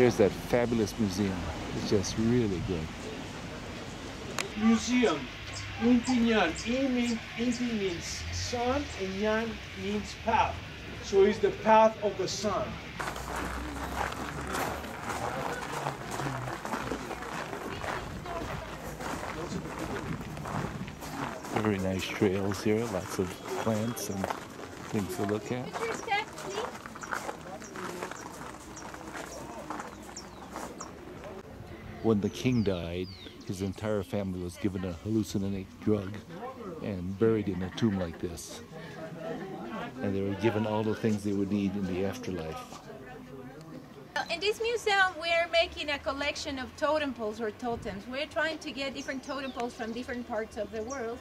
There's that fabulous museum. It's just really good. Museum. Inti Yan. Inti means sun and Yan means path. So it's the path of the sun. Very nice trails here, lots of plants and things to look at. When the king died, his entire family was given a hallucinogenic drug and buried in a tomb like this. And they were given all the things they would need in the afterlife. In this museum, we're making a collection of totem poles or totems. We're trying to get different totem poles from different parts of the world,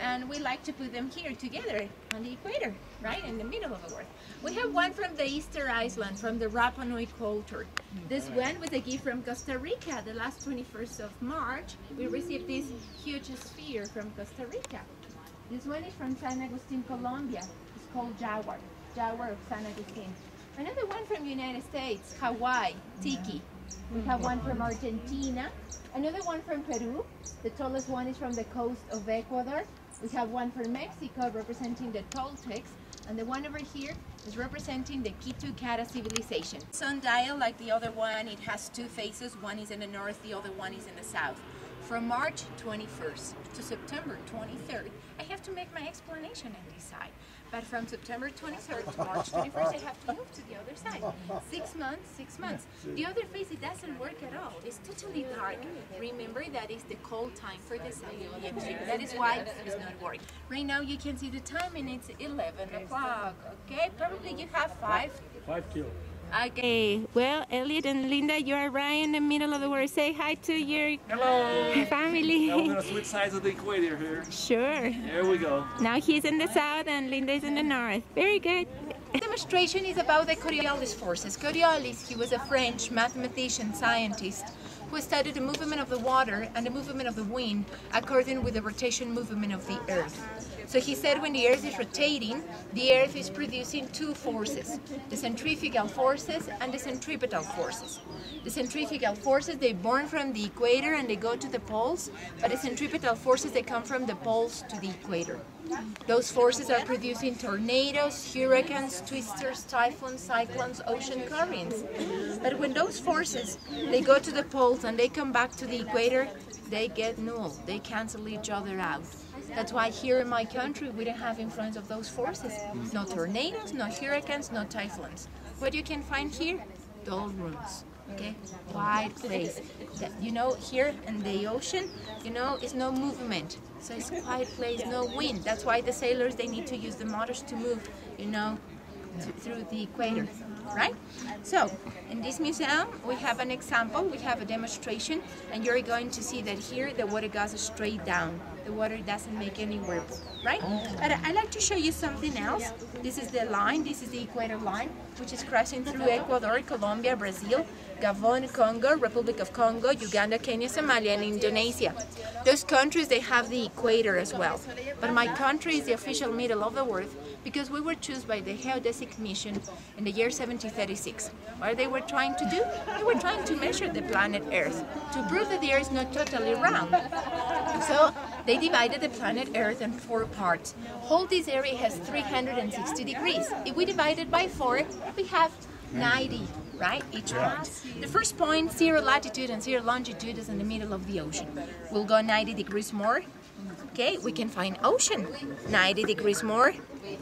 and we like to put them here together on the equator, right in the middle of the world. We have one from the Easter Island, from the Rapa Nui culture. This one was a gift from Costa Rica. The last 21st of March, we received this huge sphere from Costa Rica. This one is from San Agustin, Colombia. It's called Jaguar, Jaguar of San Agustin. Another one from the United States, Hawaii, Tiki. We have one from Argentina. Another one from Peru. The tallest one is from the coast of Ecuador. We have one from Mexico representing the Toltecs. And the one over here is representing the Quitu-Cata civilization. Sundial, like the other one, it has two faces. One is in the north, the other one is in the south. From March 21st to September 23rd, I have to make my explanation and decide. But from September 23rd to March 21st, I have to move to the other side. 6 months, 6 months. The other face, it doesn't work at all. It's totally dark. Remember, that is the cold time for the sun. That is why it's not working. Right now, you can see the time, and it's 11 o'clock. Okay, probably you have 5 kilos. Okay, well, Elliot and Linda, you are right in the middle of the world. Say hi to your Hello. Family. Now we're going to switch sides of the equator here. Sure. There we go. Now he's in the south and Linda is in the north. Very good. The demonstration is about the Coriolis forces. Coriolis, he was a French mathematician, scientist, who studied the movement of the water and the movement of the wind according with the rotation movement of the earth. So he said when the earth is rotating, the earth is producing two forces, the centrifugal forces and the centripetal forces. The centrifugal forces, they born from the equator and they go to the poles, but the centripetal forces, they come from the poles to the equator. Those forces are producing tornadoes, hurricanes, twisters, typhoons, cyclones, ocean currents. But when those forces, they go to the poles and they come back to the equator, they get null. They cancel each other out. That's why here in my country, we don't have influence of those forces. No tornadoes, no hurricanes, no typhoons. What you can find here? Dull rooms. Okay, wide place. You know, here in the ocean, you know, it's no movement. So it's a quiet place, no wind. That's why the sailors, they need to use the motors to move, you know, through the equator, right? So, in this museum, we have an example, we have a demonstration, and you're going to see that here the water goes straight down. The water doesn't make any ripple, right? But I'd like to show you something else. This is the line, this is the equator line, which is crossing through Ecuador, Colombia, Brazil, Gabon, Congo, Republic of Congo, Uganda, Kenya, Somalia, and Indonesia. Those countries, they have the equator as well. But my country is the official middle of the world because we were chosen by the Geodesic Mission in the year 1736. What they were trying to do? They were trying to measure the planet Earth to prove that the Earth is not totally round. So they divided the planet Earth in four parts. Whole this area has 360 degrees. If we divide it by four, we have 90. Right, each round. The first point, zero latitude and zero longitude, is in the middle of the ocean. We'll go 90 degrees more. Okay, we can find ocean. 90 degrees more,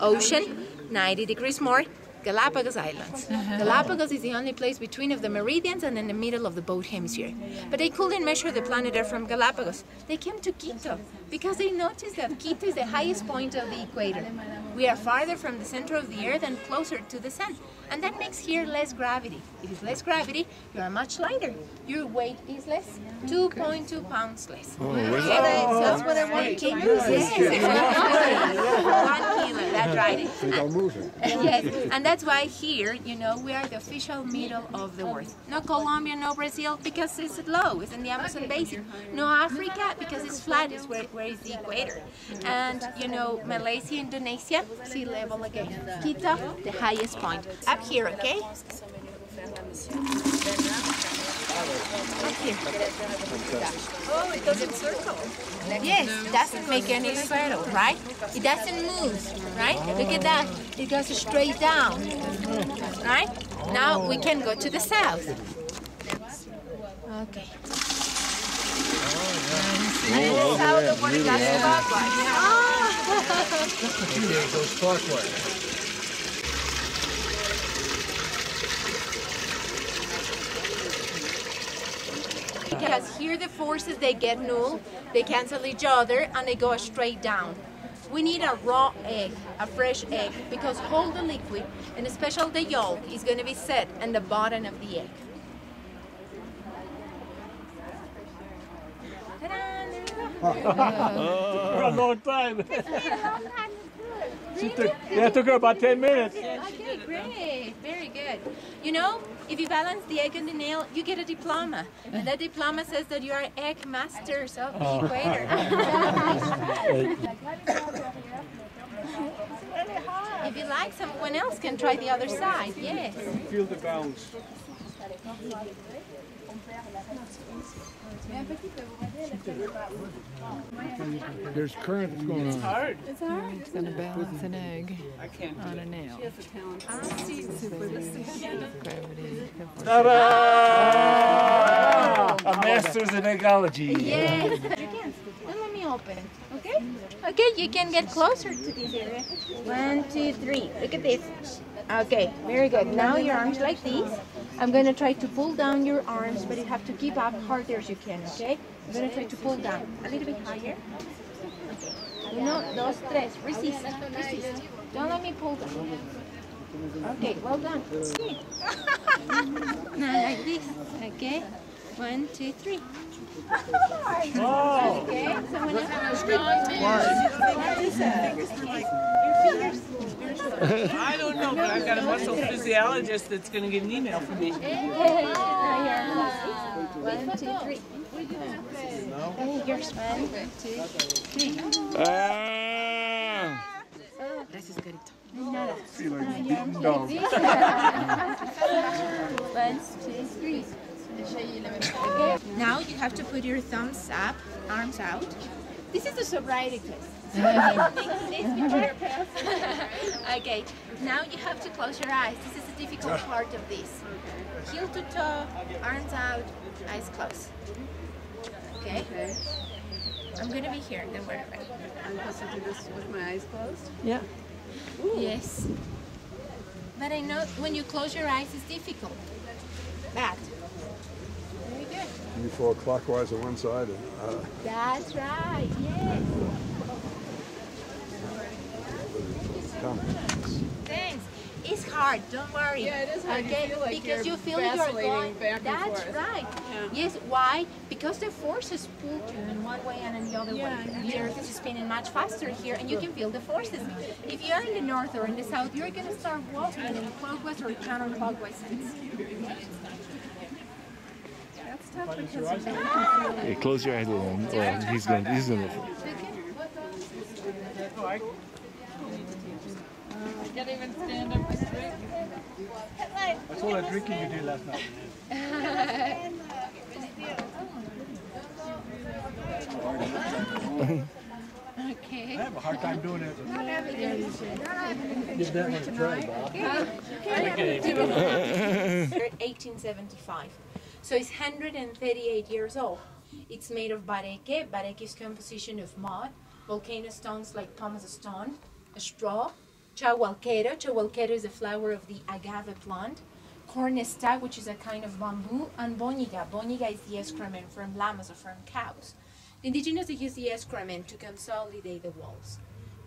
ocean. 90 degrees more, Galapagos Islands. Galapagos is the only place between of the meridians and in the middle of the both hemisphere. But they couldn't measure the planet Earth from Galapagos. They came to Quito because they noticed that Quito is the highest point of the equator. We are farther from the center of the Earth and closer to the sun. And that makes here less gravity. If it's less gravity, you are much lighter. Your weight is less, 2.2 pounds less. Oh, okay. That's what I want to use. Yes, 1 kilo, that's right. Yes, and that's why here, you know, we are the official middle of the world. No Colombia, no Brazil, because it's low, it's in the Amazon basin. No Africa, because it's flat, it's where is the equator. And, you know, Malaysia, Indonesia, sea level again. Quito, the highest point. Up here, okay? Oh, it doesn't circle. Yes, it doesn't make any circle, right? It doesn't move, right? Look at that. It goes straight down, right? Now we can go to the south. Okay. Oh, yeah. And the water goes clockwise. It goes clockwise. Because here the forces, they get null, they cancel each other, and they go straight down. We need a raw egg, a fresh egg, because all the liquid, and especially the yolk, is going to be set in the bottom of the egg. For a long time. It took her about 10 minutes. Okay, great, very good. You know, if you balance the egg and the nail, you get a diploma. And that diploma says that you are egg masters of the equator. If you like, someone else can try the other side, yes. Feel the bounce. There's currents going on. It's hard. It's hard. It's going to balance an egg on a nail. She has a talent. Gravity. Ta-da! A master's in ecology. Yes. You can. Then let me open it. Okay? Okay, you can get closer to this area. 1, 2, 3. Look at this. Okay, very good. Now your arms like these. I'm going to try to pull down your arms, but you have to keep up harder as you can, okay? I'm going to try to pull down a little bit higher. Okay. 1, 2, 3. Resist. Resist. Don't let me pull down. Okay, well done. Okay. Now like this, okay? 1, 2, 3. Oh. Okay, someone else. I don't know, but I've got a muscle physiologist that's going to get an email from me. 1, 2, 3. Here's 1, 2, 3. This is good. Nada. No. 1, 2, 3. Now you have to put your thumbs up, arms out. This is the sobriety test. Okay, now you have to close your eyes. This is the difficult part of this. Heel to toe, arms out, eyes closed. Okay? I'm going to be here, don't worry about it. I'm supposed to do this with my eyes closed? Yeah. Ooh. Yes. But I know when you close your eyes, it's difficult. That. Very good. You fall clockwise on one side. And, that's right, yes. Thanks. It's hard, don't worry. Yeah, it is hard. Okay? You feel like because you feel you're going back and that's forth. Right. Yeah. Yes, why? Because the forces pull you in one way and in the other way. The earth is spinning much faster here and you can feel the forces. If you are in the north or in the south, you're going to start walking in clockwise or counterclockwise sense. That's tough because hey, close your eyes a little. Oh, he's going to look. I can't even stand up straight. That's all the drinking you did last night. Okay. I have a hard time doing it. Give that one a try, Bob. 1875. So it's 138 years old. It's made of bareque. Bareque is composition of mud, volcano stones like pumice stone, a straw, chahualquero. Chahualquero is a flower of the agave plant. Cornesta, which is a kind of bamboo, and boniga. Boniga is the excrement from llamas or from cows. The indigenous use the excrement to consolidate the walls.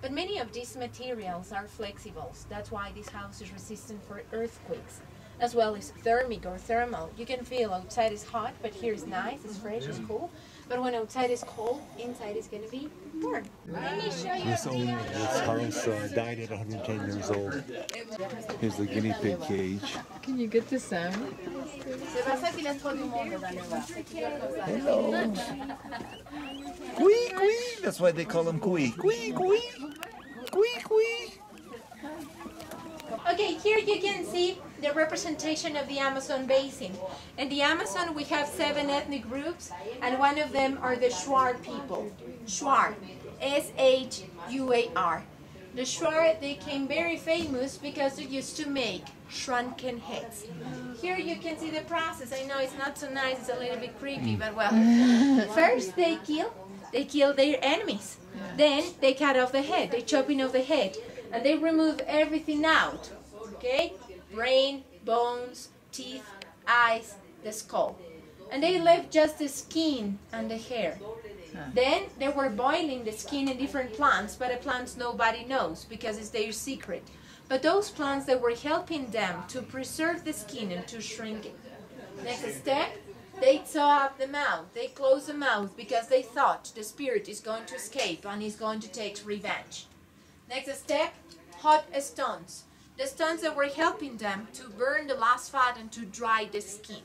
But many of these materials are flexible. That's why this house is resistant for earthquakes, as well as thermic or thermal. You can feel outside is hot, but here is nice, it's fresh, it's cool. But when outside is cold, inside is going to be warm. Let me show you. This house died at 110 years old. Here's the guinea pig cage. Can you get this out? Hello. Cui, cui. That's why they call him Cui. Cui, cui. Cui, cui. Okay, here you can see the representation of the Amazon basin. In the Amazon, we have 7 ethnic groups, and one of them are the Shuar people. Shuar, S-H-U-A-R. The Shuar, they became very famous because they used to make shrunken heads. Here you can see the process. I know it's not so nice, it's a little bit creepy, but well. First they kill their enemies. Then they cut off the head, they chopping off the head, and they remove everything out, okay? Brain, bones, teeth, eyes, the skull. And they left just the skin and the hair. Then they were boiling the skin in different plants, but the plants nobody knows because it's their secret. But those plants that were helping them to preserve the skin and to shrink it. Next step, they saw up the mouth, they closed the mouth because they thought the spirit is going to escape and is going to take revenge. Next step, hot stones. The stones that were helping them to burn the last fat and to dry the skin.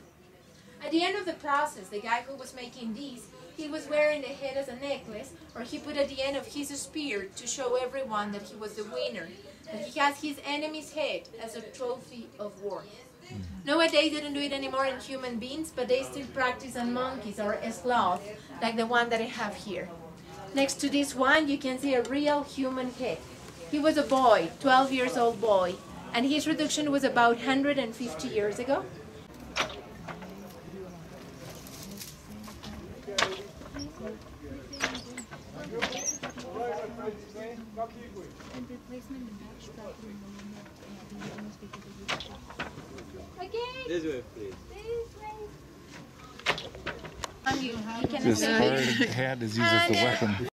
At the end of the process, the guy who was making these, he was wearing the head as a necklace, or he put at the end of his spear to show everyone that he was the winner. And he has his enemy's head as a trophy of war. Nowadays, they don't do it anymore in human beings, but they still practice on monkeys or sloths, like the one that I have here. Next to this one, you can see a real human head. He was a boy, 12-year-old boy, and his reduction was about 150 years ago. Okay. This way, please. This way. This head is used as a weapon.